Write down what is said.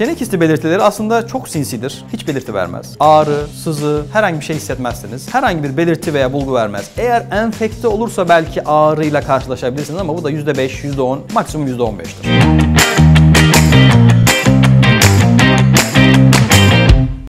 Çenek isti belirtileri aslında çok sinsidir. Hiç belirti vermez. Ağrı, sızı, herhangi bir şey hissetmezsiniz. Herhangi bir belirti veya bulgu vermez. Eğer enfekte olursa belki ağrıyla karşılaşabilirsiniz ama bu da %5, %10, maksimum %15'tir.